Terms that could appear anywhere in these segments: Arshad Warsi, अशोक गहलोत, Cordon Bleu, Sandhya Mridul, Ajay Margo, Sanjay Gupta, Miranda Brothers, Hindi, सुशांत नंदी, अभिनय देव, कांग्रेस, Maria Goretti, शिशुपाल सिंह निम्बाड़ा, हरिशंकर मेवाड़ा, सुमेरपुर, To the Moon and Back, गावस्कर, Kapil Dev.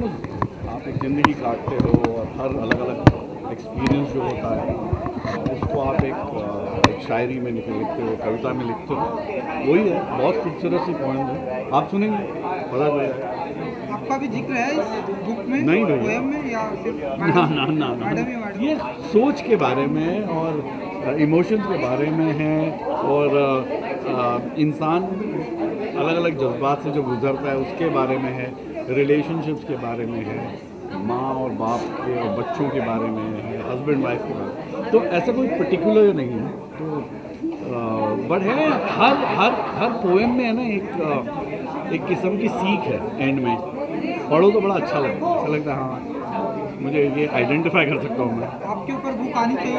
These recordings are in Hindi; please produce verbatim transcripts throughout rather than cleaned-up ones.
आप एक ज़िंदगी काटते हो और हर अलग अलग एक्सपीरियंस जो होता है उसको आप एक, एक शायरी में लिखते हो, कविता में लिखते हो, वही है। बहुत खूबसूरत सी पॉइंट है, आप सुनेंगे पता चलेगा। आपका भी जिक्र है इस बुक में? नहीं भाई, या सिर्फ ना ना ना, ना। ये सोच के बारे में और इमोशंस के बारे में है और इंसान अलग अलग जज्बात से जो गुजरता है उसके बारे में है, रिलेशनशिप्स के बारे में है, माँ और बाप के और बच्चों के बारे में है, हस्बैंड वाइफ के बारे में। तो ऐसा कोई पर्टिकुलर नहीं है, तो बट है हर हर हर पोएम में है ना एक एक किस्म की सीख है। एंड में पढ़ो तो बड़ा अच्छा लगता है, अच्छा लगता है, हाँ मुझे ये आइडेंटिफाई कर सकता हूँ मैं। आपके ऊपर बुक आनी चाहिए।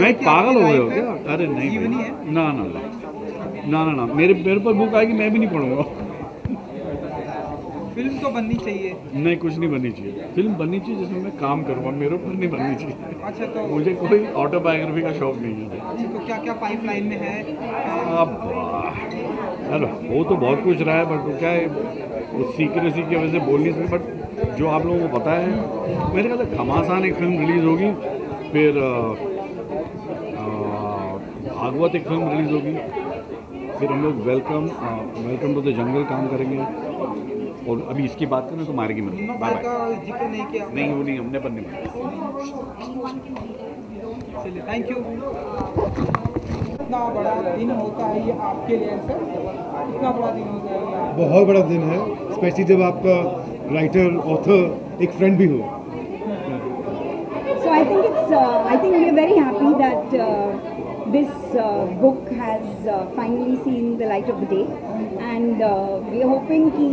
मैं पागल हो गया हो क्या? अरे नहीं ना ना ना ना ना मेरे मेरे पर बुक आएगी मैं भी नहीं पढ़ूँगा। फिल्म तो बननी चाहिए? नहीं, कुछ नहीं बननी चाहिए। फिल्म बननी चाहिए जिसमें मैं काम करूँगा, मेरे ऊपर नहीं बननी चाहिए। अच्छा, तो मुझे कोई ऑटोबायोग्राफी का शौक नहीं है। अच्छा, तो क्या क्या पाइपलाइन में है? अब अरे वो तो बहुत कुछ रहा है, बट तो क्या है उस सीक्रेसी की वजह से बोल नहीं सकते। बट जो आप लोगों को पता है, मेरे ख्याल से घमासान एक फिल्म रिलीज़ होगी, फिर भागवत एक फिल्म रिलीज़ होगी, फिर हम लोग welcome welcome to the jungle काम करेंगे। और अभी इसकी बात करें तो मारेगी मत। जिक्र नहीं किया? नहीं, वो नहीं, हमने पर नहीं मारा। चलिए, थैंक यू। इतना बड़ा दिन होता है ये आपके लिए सर? इतना बड़ा दिन होता है? बहुत बड़ा दिन है, स्पेशली जब आपका राइटर, ऑथर एक फ्रेंड भी हो। So I think it's I think we are very happy that this uh, book has uh, finally seen the light of the day and uh, we are hoping ki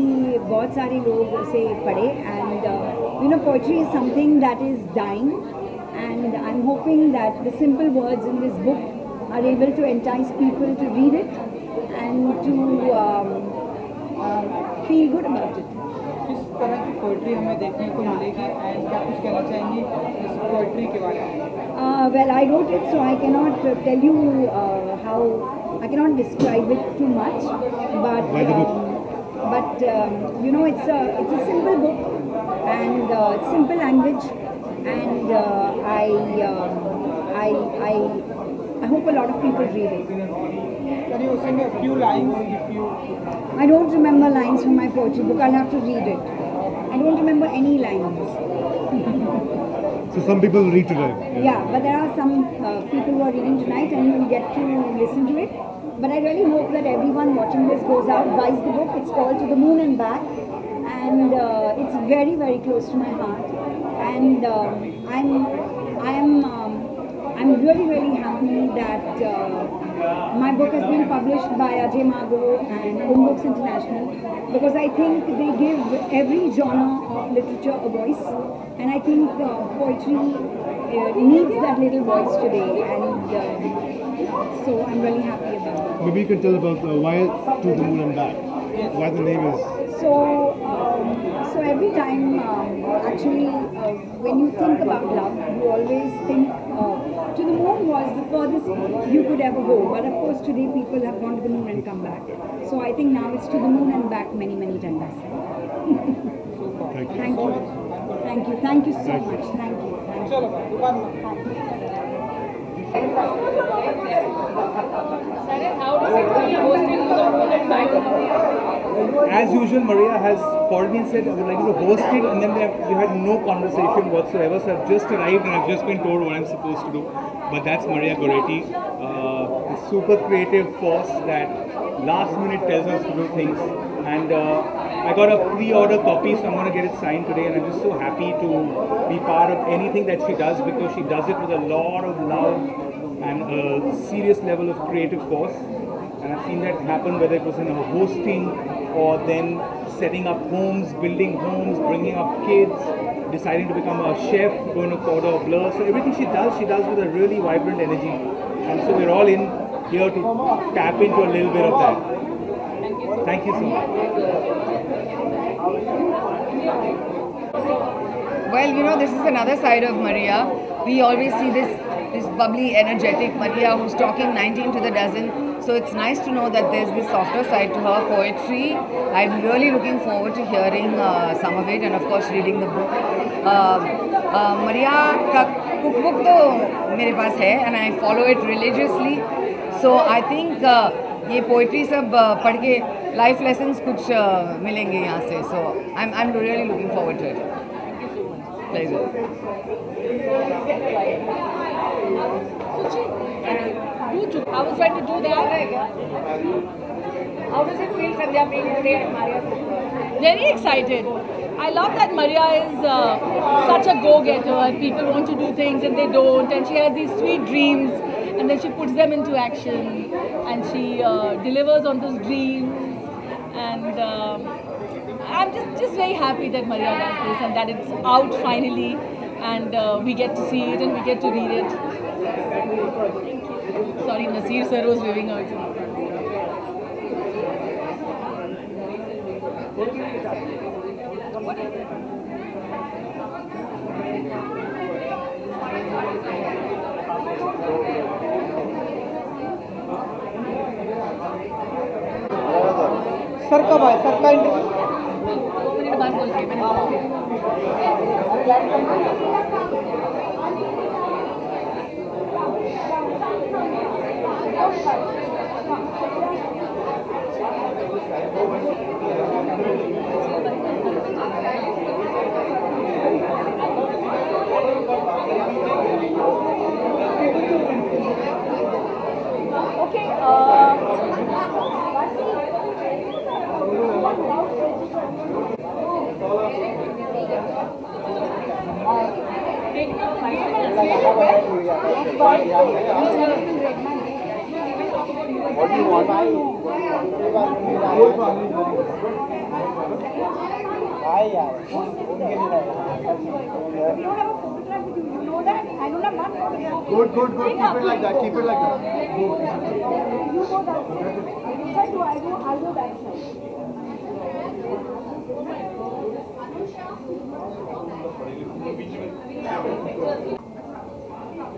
bahut sare log ise padhe and uh, you know poetry is something that is dying and I'm hoping that the simple words in this book are able to entice people to read it and to um, um, feel good about it. Kis tarah ki poetry hame dekhne ko milegi and kya kuch kehna chahengi is poetry ke baare mein? Uh, well, I wrote it, so I cannot uh, tell you uh, how, I cannot describe it too much, but um, but um, you know, it's a it's a simple book and uh, simple language, and uh, I um, I I I hope a lot of people read it. Can you sing a few lines? If you, I don't remember lines from my poetry book. I'll have to read it. I don't remember any lines. So some people read tonight. Yeah, yeah, but there are some uh, people who are reading tonight and you will get to listen to it. But I really hope that everyone watching this goes out, buys the book. It's called To the Moon and Back. And uh, it's very, very close to my heart. And uh, I'm, I'm, um, I'm really, really happy that uh, my book has been published by Ajay Margo and Home Books International, because I think they give every genre of literature a voice. And I think uh, poetry uh, needs that little voice today, and uh, so I'm really happy about it. Maybe you can tell about uh, why To the Moon and Back, why the name is. So, um, so every time, um, actually, uh, when you think about love, you always think uh, to the moon was the furthest you could ever go. But of course, today people have gone to the moon and come back. So I think now it's to the moon and back many, many times. Thank you. Thank you. Thank you, thank you so thank much. You. Thank you. Thank you. As usual, Maria has called me and said, I would like to host it, and then we, have, we had no conversation whatsoever. So I've just arrived and I've just been told what I'm supposed to do. But that's Maria Goretti, uh, the super creative force that last minute tells us to do things. And uh, I got a pre-order copy, so I'm going to get it signed today, and I'm just so happy to be part of anything that she does, because she does it with a lot of love and a serious level of creative force. And I've seen that happen, whether it was in her hosting or then setting up homes, building homes, bringing up kids, deciding to become a chef, going to Cordon Bleu. So everything she does, she does with a really vibrant energy. And so we're all in here to tap into a little bit of that. Thank you so much. Well, you know, this is another side of Maria. We always see this, this bubbly, energetic Maria who's talking nineteen to the dozen. So it's nice to know that there's this softer side to her poetry. I'm really looking forward to hearing uh, some of it and of course reading the book. Uh, uh, Maria ka cookbook to mere paas hai and I follow it religiously. So I think uh, ये पोइट्री सब पढ़ के लाइफ लेसन्स कुछ मिलेंगे यहाँ से. So I am I am really looking forward to it. Pleasure. Very excited. I love that Maria is uh, such a go-getter. People want to do things and they don't, and she has these sweet dreams, and then she puts them into action, and she uh, delivers on those dreams. And um, I'm just just very happy that Maria does this, and that it's out finally, and uh, we get to see it and we get to read it. Sorry, Nasir sir was waving out to me. Sir कब आए? सर का इंटरव्यू दो मिनट बाद बोल के okay. What do you want? Hi, yeah. You don't have a photograph with you. You know that. I don't have one photograph. Good, good, good. Keep it like that. Keep it like that. You go that side. I do. I do. I do that side.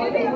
Thank you.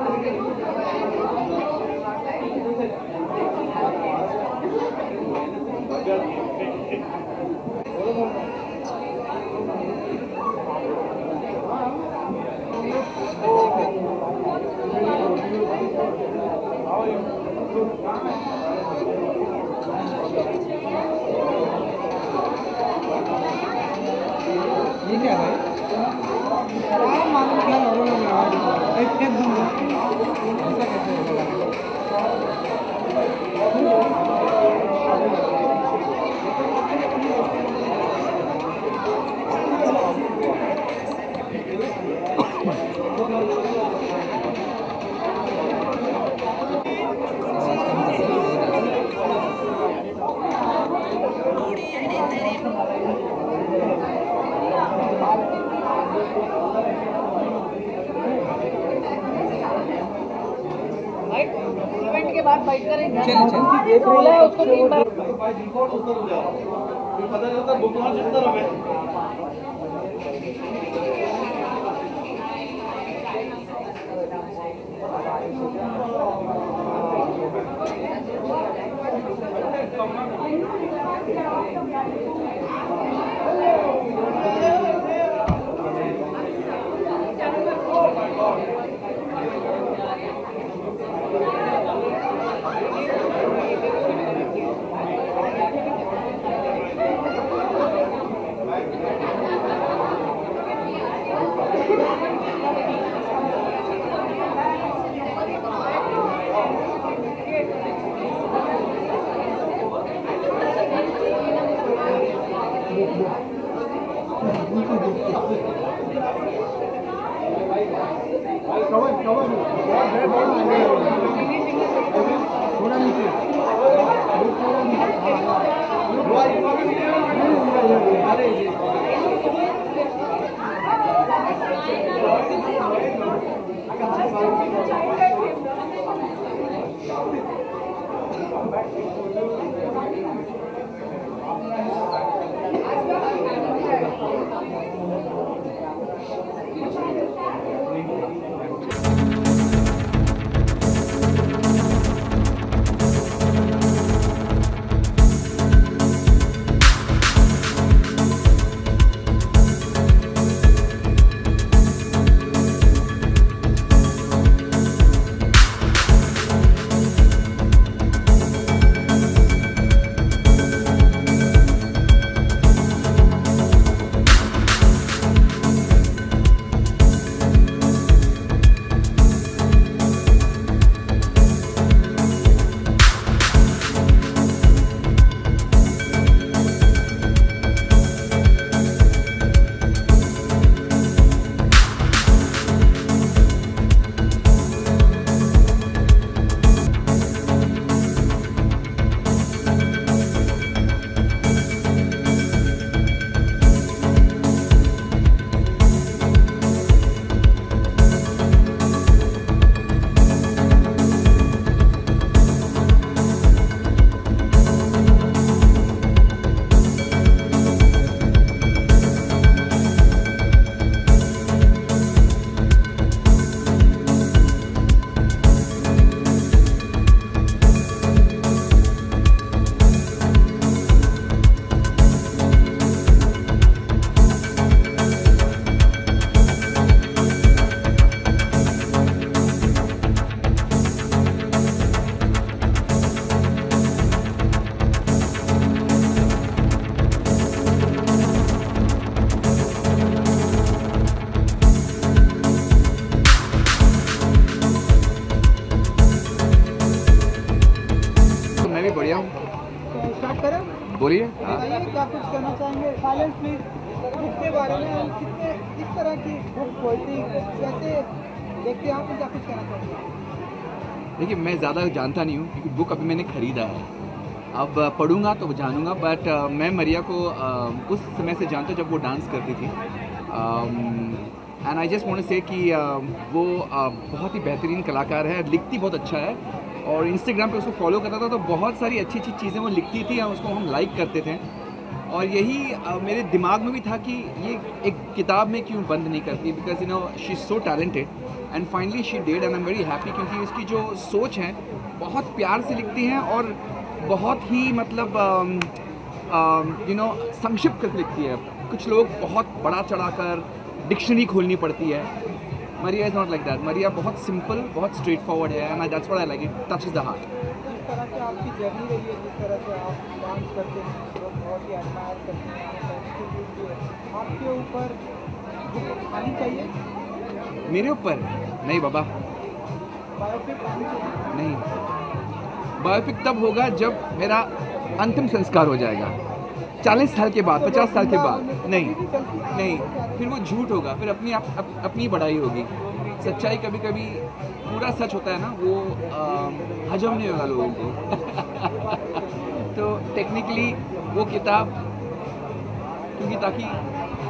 Start करें? बोलिए, क्या कुछ करना चाहेंगे साइलेंस में, बुक के बारे में, कितने किस तरह की बुक क्वालिटी कैसे देखते हैं आप, क्या कुछ कहना चाहेंगे? देखिए, मैं ज़्यादा जानता नहीं हूँ क्योंकि बुक अभी मैंने खरीदा है, अब पढ़ूंगा तो जानूंगा, बट मैं मरिया को उस समय से जानता हूँ जब वो डांस करती थी। And I just want to say कि वो बहुत ही बेहतरीन कलाकार है, लिखती बहुत अच्छा है, और इंस्टाग्राम पे उसको फॉलो करता था तो बहुत सारी अच्छी अच्छी चीज़ें वो लिखती थी और उसको हम लाइक करते थे, और यही मेरे दिमाग में भी था कि ये एक किताब में क्यों बंद नहीं करती, because you know she is so talented and finally she did and I am very happy, क्योंकि उसकी जो सोच है बहुत प्यार से लिखती हैं और बहुत ही मतलब यू नो संक्षिप्त करके लिखती है। कुछ लोग बहुत बड़ा चढ़ा कर डिक्शनरी खोलनी पड़ती है, Maria is not like that. Maria बहुत सिंपल, बहुत स्ट्रेट फॉरवर्ड है, and that's what I like it, touches the heart. जिस तरह से आपकी जर्नी रही है, जिस तरह से आप डांस करते हैं, लोग बहुत ही एडमायर करते हैं, आपके ऊपर बुक आनी चाहिए? मेरे ऊपर नहीं बाबा, बायोपिक आनी चाहिए? नहीं, बायोपिक तब होगा जब मेरा अंतिम संस्कार हो जाएगा, चालीस साल के बाद, पचास साल के बाद। नहीं नहीं, फिर वो झूठ होगा, फिर अपनी आप, अप, अपनी बढ़ाई होगी। सच्चाई कभी कभी पूरा सच होता है ना, वो हजम नहीं होगा लोगों को। तो टेक्निकली वो किताब, क्योंकि ताकि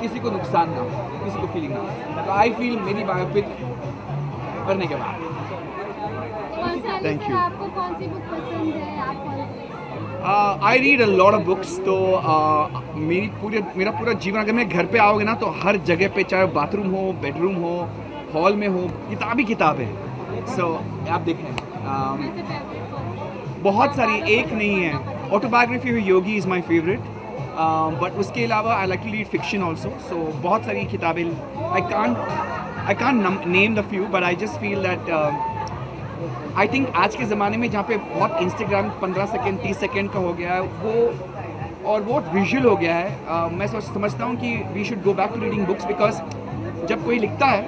किसी को नुकसान ना हो, किसी को फीलिंग ना हो, तो आई फील मेरी बायोपिक पढ़ने के बाद। Thank you. आपको कौन सी बुक पसंद है? आप? I read a lot of books, तो uh, मेरी पूरे मेरा पूरा जीवन, अगर मैं घर पे आओगे ना तो हर जगह पे, चाहे बाथरूम हो, बेडरूम हो, हॉल में हो, किताब ही किताब है। सो so, आप देखें um, बहुत सारी, एक नहीं है। Autobiography of Yogi is my favourite, but उसके अलावा I like to read fiction also, so बहुत सारी किताबें। I can't I can't name the few, but I just feel that I think आज के ज़माने में जहाँ पे बहुत इंस्टाग्राम पंद्रह सेकेंड तीस सेकेंड का हो गया है, वो और बहुत विजुअल हो गया है, uh, मैं सोच समझता हूँ कि we should go back to reading books, because जब कोई लिखता है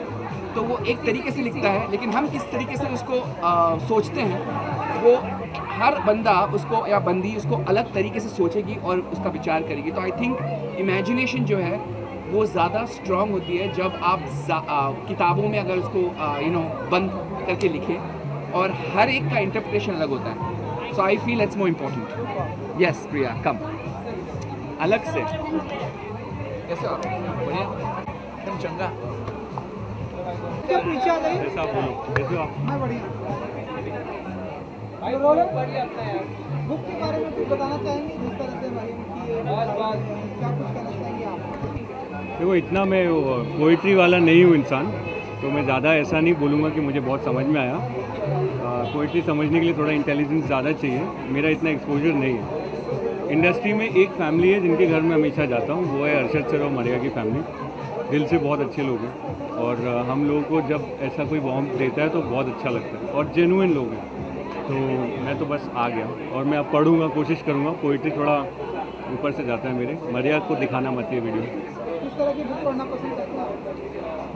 तो वो एक तरीके से लिखता है, लेकिन हम किस तरीके से उसको uh, सोचते हैं, वो हर बंदा उसको या बंदी उसको अलग तरीके से सोचेगी और उसका विचार करेगी। तो आई थिंक इमेजिनेशन जो है वो ज़्यादा स्ट्रॉन्ग होती है जब आप uh, किताबों में अगर उसको यू नो बंद करके लिखें, और हर एक का इंटरप्रिटेशन अलग होता है। So I feel it's more important. Yes Priya, कम अलग से कैसे हो? बढ़िया, एकदम चंगा। क्या पूछा नहीं? कैसा बोलो, कैसे हो? मैं बढ़िया। भाई बोलो, बढ़िया अपना यार। बुक के बारे में कुछ बताना चाहेंगे, जिस तरह से हमारी की बात, क्या कुछ कहना चाहेंगे आप? देखो, इतना मैं पोइट्री वाला नहीं हूँ इंसान, तो मैं ज़्यादा ऐसा नहीं बोलूँगा कि मुझे बहुत समझ में आया। पोइट्री समझने के लिए थोड़ा इंटेलिजेंस ज़्यादा चाहिए, मेरा इतना एक्सपोजर नहीं है। इंडस्ट्री में एक फैमिली है जिनके घर में हमेशा जाता हूँ, वो है अरशद सर और मरिया की फैमिली। दिल से बहुत अच्छे लोग हैं, और हम लोगों को जब ऐसा कोई वॉर्म देता है तो बहुत अच्छा लगता है, और जेन्युइन लोग हैं। तो मैं तो बस आ गया, और मैं अब पढ़ूँगा, कोशिश करूँगा। पोइट्री थोड़ा ऊपर से जाता है मेरे, मरिया को दिखाना मत ये वीडियो।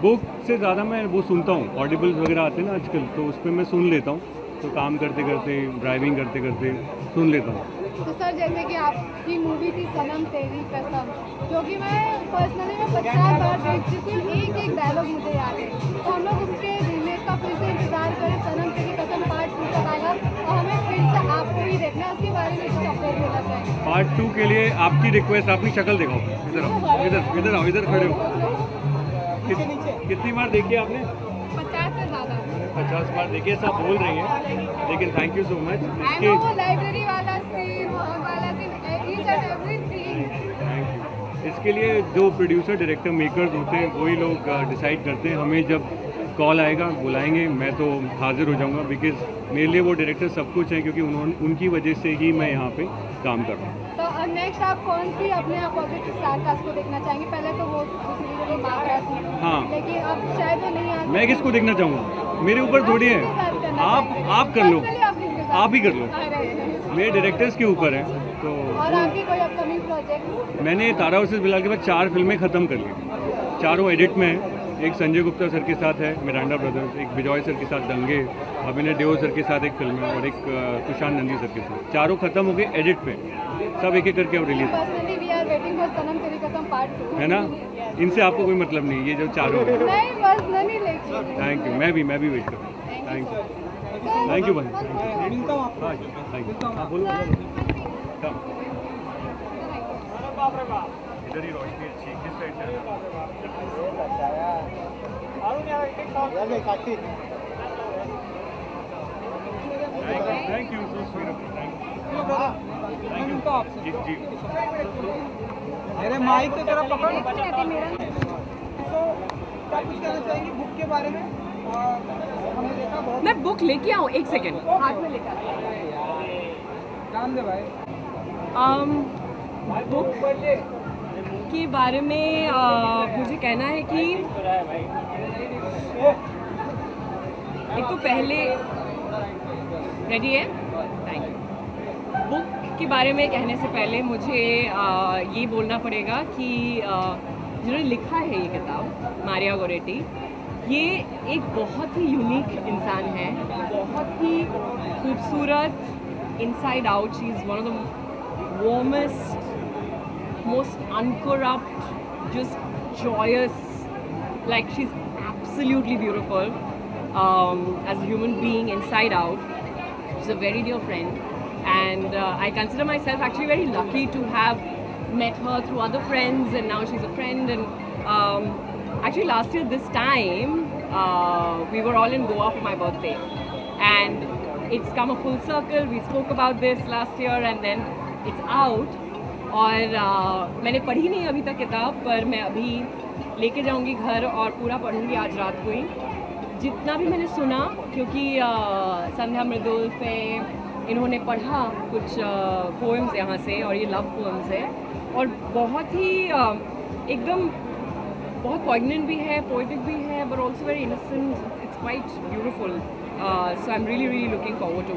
बुक से ज़्यादा मैं वो सुनता हूँ, ऑडिबल्स वगैरह आते हैं ना आजकल, तो उस पर मैं सुन लेता हूँ, तो काम करते करते, ड्राइविंग करते करते सुन लेता हूँ। तो सर, जैसे कि आपकी मूवी थी सनम तेरी कसम, जो कि मैं पर्सनली मैं पचास बार देख चुकी हूँ, एक एक डायलॉग मुझे याद है, तो हम लोग उसके रीमेक का फिर से इंतजार करें। सनम तेरी कसम पार्ट टू का आएगा, और हमें फिर से आपको ही देखना है, उसके बारे में कुछ अपडेट होना चाहिए। पार्ट टू के लिए आपकी रिक्वेस्ट, आपकी शक्ल दिखाओ, इधर आओ, इधर इधर आओ, इधर खड़े हो। कितनी बार देखी आपने? पचास से ज़्यादा। पचास बार देखिए, सब बोल रही हैं, लेकिन thank you so much. Library वाला सीन, वाला सीन, थैंक यू। इसके लिए जो प्रोड्यूसर, डायरेक्टर, मेकर्स होते हैं, वही लोग डिसाइड करते हैं। हमें जब कॉल आएगा, बुलाएंगे, मैं तो हाज़िर हो जाऊंगा, बिकॉज मेरे लिए वो डायरेक्टर सब कुछ है, क्योंकि उन्होंने उनकी वजह से ही मैं यहाँ पे काम कर रहा हूँ। तो नेक्स्ट आप कौन सी अपने अपोजिट स्टार कास्ट को देखना चाहेंगे? पहले तो वो दूसरी बात रही थी, हाँ, लेकिन अब शायद वो नहीं आ। मैं किसको देखना चाहूँगा? मेरे ऊपर थोड़ी है, आप आप कर लो, आप ही कर लो, मेरे डायरेक्टर्स के ऊपर है। तो और आपकी कोई अपकमिंग प्रोजेक्ट? मैंने तारा वर्सेस बिलाल के बाद चार फिल्में ख़त्म कर ली, चारों एडिट में है। एक संजय गुप्ता सर के साथ है मिरांडा ब्रदर्स, एक विजय सर के साथ दंगे, अभिनय देव सर के साथ एक फिल्म है, और एक सुशांत नंदी सर के साथ। चारों खत्म हो गए एडिट पे। सब एक एक करके अब रिलीज है ना। इनसे आपको कोई मतलब नहीं, ये जो चारों हैं। थैंक यू, मैं भी मैं भी वेट कर रहा हूँ। थैंक यू थैंक यू भाई। माइक तो जरा पकड़। तो क्या कुछ कहना चाहेंगे बुक के बारे में? मैं बुक लेके आऊँ एक सेकेंड, हाथ में लेकर um, बुक के बारे में आ, मुझे कहना है कि एक तो पहले रेडी है, थैंक यू। बुक के बारे में कहने से पहले मुझे आ, ये बोलना पड़ेगा कि जिन्होंने लिखा है ये किताब, मारिया गोरेटी, ये एक बहुत ही यूनिक इंसान है, बहुत ही खूबसूरत। Inside out she is one of the warmest, most uncorrupt, just joyous, like she is absolutely beautiful as human being inside out. She is a very dear friend and I consider myself actually very lucky to have met her through other friends and now she is a friend. And actually last year this time uh, we were all in Goa for my birthday and it's come a full circle. We spoke about this last year and then it's out और uh, मैंने पढ़ी नहीं अभी तक किताब, पर मैं अभी लेके जाऊंगी घर और पूरा पढ़ूंगी आज रात को ही, जितना भी मैंने सुना, क्योंकि uh, संध्या मृदुल पे इन्होंने पढ़ा कुछ पोएम्स uh, यहाँ से, और ये लव पोएम्स है और बहुत ही uh, एकदम बहुत पॉइग्नेंट भी है, पोइटिक भी है, but also very innocent. It's quite beautiful, so I am really really looking forward to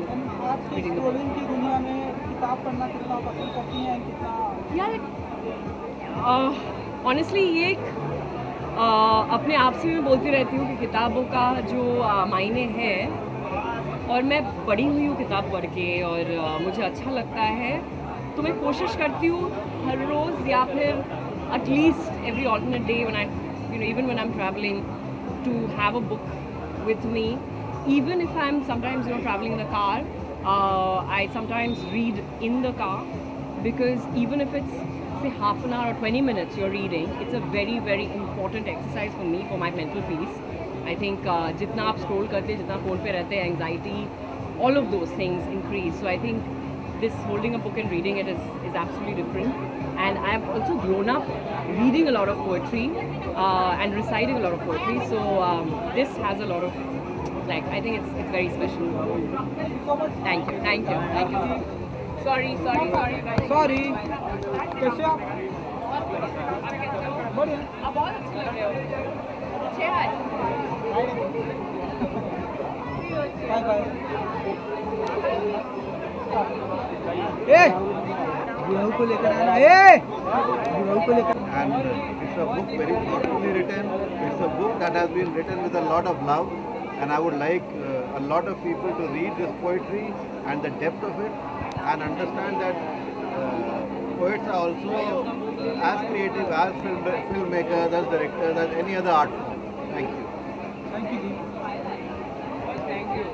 reading the book. की दुनिया में किताब पढ़ना कितना पसंद करती हैं? कितना यार ऑनेस्टली ये एक uh, अपने आप से मैं बोलती रहती हूँ कि किताबों का जो uh, मायने है, और मैं पढ़ी हुई हूँ किताब पढ़ के और uh, मुझे अच्छा लगता है, तो मैं कोशिश करती हूँ हर रोज़ या फिर at least every alternate day when I, you know, even when I'm traveling, to have a book with me. Even if I'm sometimes, you know, traveling in the car, uh, I sometimes read in the car, because even if it's say half an hour or twenty minutes you're reading, it's a very very important exercise for me, for my mental peace. I think uh, jitna aap scroll karte, jitna phone pe rehte, anxiety, all of those things increase. So I think this holding a book and reading it is is absolutely different. And I have also grown up reading a lot of poetry uh, and reciting a lot of poetry, so um, this has a lot of, like, I think it's it's very special. Thank you so much. Thank you, thank you, thank you. Sorry, sorry, sorry, sorry. कैसे आप? बढ़िया, आप बहुत अच्छे लग रहे हो। अच्छे हैं। Bye bye. को लेकर आना है, को लेकर। And it's a book very thoughtfully written. It's a book that has been written with a lot of love, and I would like uh, a lot of people to read this poetry and the depth of it, and understand that uh, poets are also uh, as creative as film filmmakers, as directors, as any other art form. Thank you. Thank you. Thank you.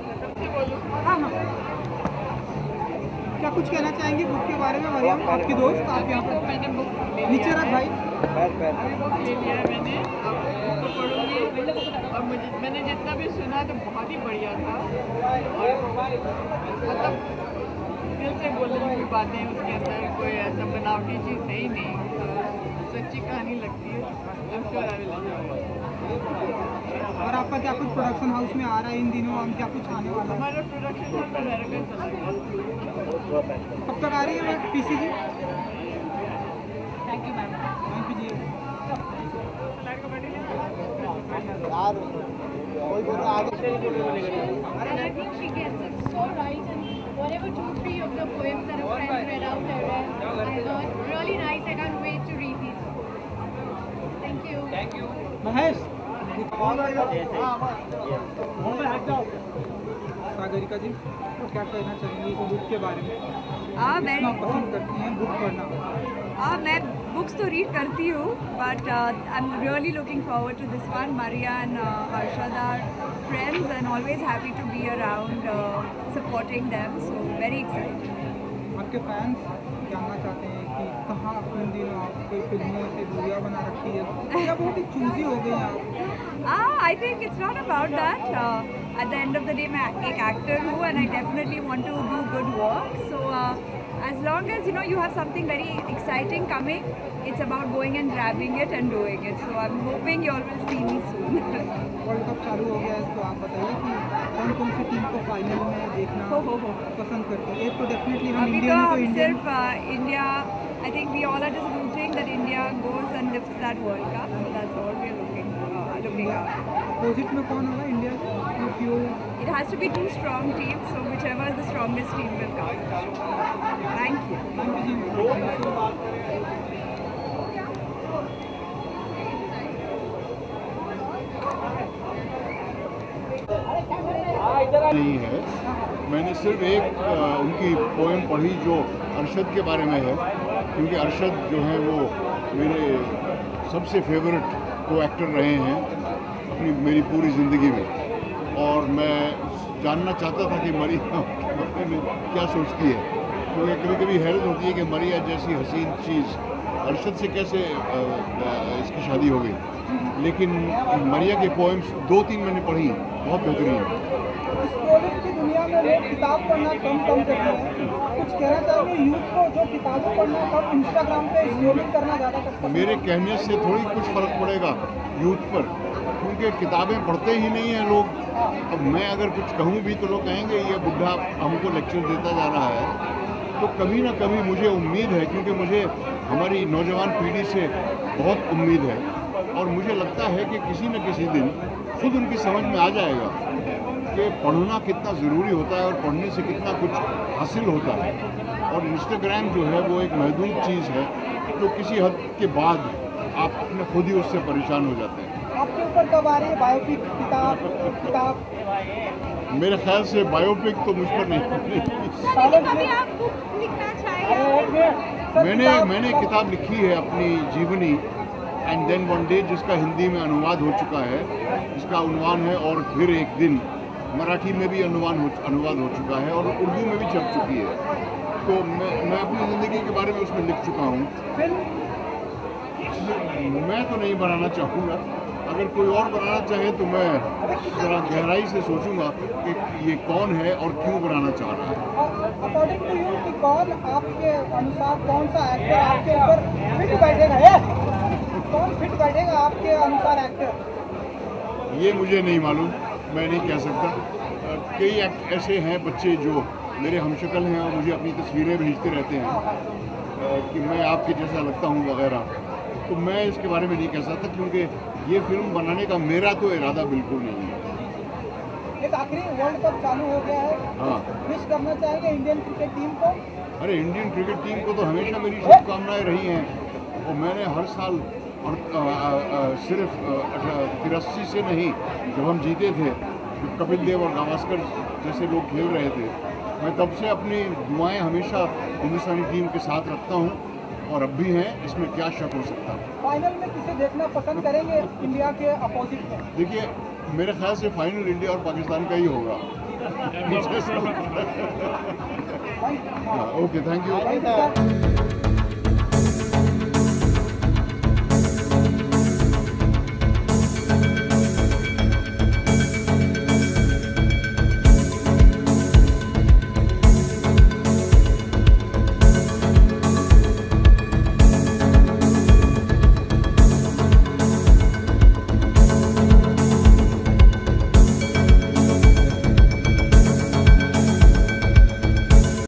क्या कुछ कहना चाहेंगे बुक के बारे में मरिया, आपकी दोस्त? आप यहाँ पर मैंने बुक नीचे रख भाई। बुक ले लिया है मैंने, अब बुक को पढ़ूँगी, और मुझे मैंने जितना भी सुना तो बहुत ही बढ़िया था, और मतलब दिल से बोलने वाली बातें, उसके अंदर कोई ऐसा बनावटी चीज़ नहीं नहीं सच्ची कहानी लगती है। और आपका क्या कुछ प्रोडक्शन हाउस में आ रहा है इन दिनों, हम क्या कुछ आने वाला है? हमारा प्रोडक्शन हाउस में डायरेक्टर कब तक आ रही है PC ji? Thank you ma'am. Thank you ji. Whatever two, three of the poems that a friend read out, I read. I thought really nice. I can't wait to read these. Thank you. Thank you. Mahesh. Sagarika ji क्या कहना चाहेंगी बुक के बारे में? हाँ मैं पसंद करती हैं बुक पढ़ना। हाँ मैं बुक्स तो रीड करती हूँ but I am really looking forward to this one. Maria and Arshad are friends and always happy to be around supporting them, so very excited. आपके फैंस जानना चाहते हैं कि कहाँ उन दिनों आपको फिल्मों से दूरियाँ बना रखी है या बहुत ही चूजी हो गई आप? हाँ I think it's not about that. At the end of the day मैं एक एक्टर हूँ and I definitely want to do good work, so as long as you know you have something very exciting coming it's about going and grabbing it and doing it, so I am hoping you all will see me soon. World cup चालू हो गया है तो आप बताइए कि कौन कौन सी टीम को फाइनल में देखना हो हो हो पसंद करते हैं? तो डेफिनेटली हम इंडिया को इंडियन सिर्फ India. I think we all are just rooting that India goes and lifts that world cup, so that's all we are looking looking out. Opposite में कौन होगा India? It has to be two strong team, so whichever is the strongest team will come. Thank you. Thank you. नहीं है, मैंने सिर्फ एक आ, उनकी पोएम पढ़ी जो अरशद के बारे में है, क्योंकि अरशद जो है वो मेरे सबसे फेवरेट को एक्टर रहे हैं अपनी मेरी पूरी ज़िंदगी में, और मैं जानना चाहता था कि मरिया के बारे में क्या सोचती है, क्योंकि तो कभी कभी हैरत होती है कि मरिया जैसी हसीन चीज़ अरशद से कैसे आ, आ, इसकी शादी हो गई। लेकिन मरिया के पोएम्स दो तीन मैंने पढ़ी, बहुत बेहतरीन है। स्कॉलरशिप की दुनिया में लोग किताब पढ़ना कम कम करते हैं, कुछ कहना चाहोगे यूथ को जो किताबें पढ़ना कम इंस्टाग्राम पे स्क्रॉलिंग करना ज़्यादा करते हैं? मेरे कहने से थोड़ी कुछ फ़र्क पड़ेगा यूथ पर, क्योंकि किताबें पढ़ते ही नहीं हैं लोग। अब मैं अगर कुछ कहूँ भी तो लोग कहेंगे ये बुढ़ा हमको लेक्चर देता जा रहा है, तो कभी ना कभी मुझे उम्मीद है, क्योंकि मुझे हमारी नौजवान पीढ़ी से बहुत उम्मीद है और मुझे लगता है कि किसी न किसी दिन खुद उनकी समझ में आ जाएगा कि पढ़ना कितना ज़रूरी होता है और पढ़ने से कितना कुछ हासिल होता है। और इंस्टाग्राम जो है वो एक महदूद चीज़ है जो तो किसी हद के बाद आप अपने खुद ही उससे परेशान हो जाते हैं। आपके ऊपर कब आ रही है बायोपिक किताब? किताब मेरे ख्याल से बायोपिक तो मुझ पर नहीं, मैंने मैंने किताब लिखी है अपनी जीवनी एंड देन वन डे, जिसका हिंदी में अनुवाद हो चुका है, इसका उन्वान है और फिर एक दिन, मराठी में भी अनुवाद हो अनुवाद हो चुका है और उर्दू में भी छप चुकी है, तो मैं मैं अपनी ज़िंदगी के बारे में उसमें लिख चुका हूँ। मैं तो नहीं बनाना चाहूँगा, अगर कोई और बनाना चाहे तो मैं ज़रा गहराई से सोचूंगा कि ये कौन है और क्यों बनाना चाह रहा है। अकॉर्डिंग टू यू कि कौन आपके अनुसार कौन सा एक्टर आपके ऊपर फिट बैठेगा है? कौन फिट बैठेगा आपके अनुसार एक्टर? ये मुझे नहीं मालूम, मैं नहीं कह सकता। कई ऐसे हैं बच्चे जो मेरे हमशक्ल हैं और मुझे अपनी तस्वीरें भेजते रहते हैं कि मैं आपके जैसा लगता हूँ वगैरह, तो मैं इसके बारे में नहीं कह सकता क्योंकि ये फिल्म बनाने का मेरा तो इरादा बिल्कुल नहीं है। एक आखिरी, वर्ल्ड कप चालू हो गया है, हाँ विश करना चाहेंगे इंडियन क्रिकेट टीम को? अरे इंडियन क्रिकेट टीम को तो हमेशा मेरी शुभकामनाएँ रही हैं और मैंने हर साल, और आ, आ, आ, सिर्फ तिरासी से नहीं, जब हम जीते थे तो कपिल देव और गावस्कर जैसे लोग खेल रहे थे, मैं तब से अपनी दुआएं हमेशा हिंदुस्तानी टीम के साथ रखता हूं और अब भी हैं, इसमें क्या शक हो सकता है। फाइनल में किसे देखना पसंद करेंगे इंडिया के अपोजिट में? देखिए मेरे ख्याल से फाइनल इंडिया और पाकिस्तान का ही होगा। Okay thank you.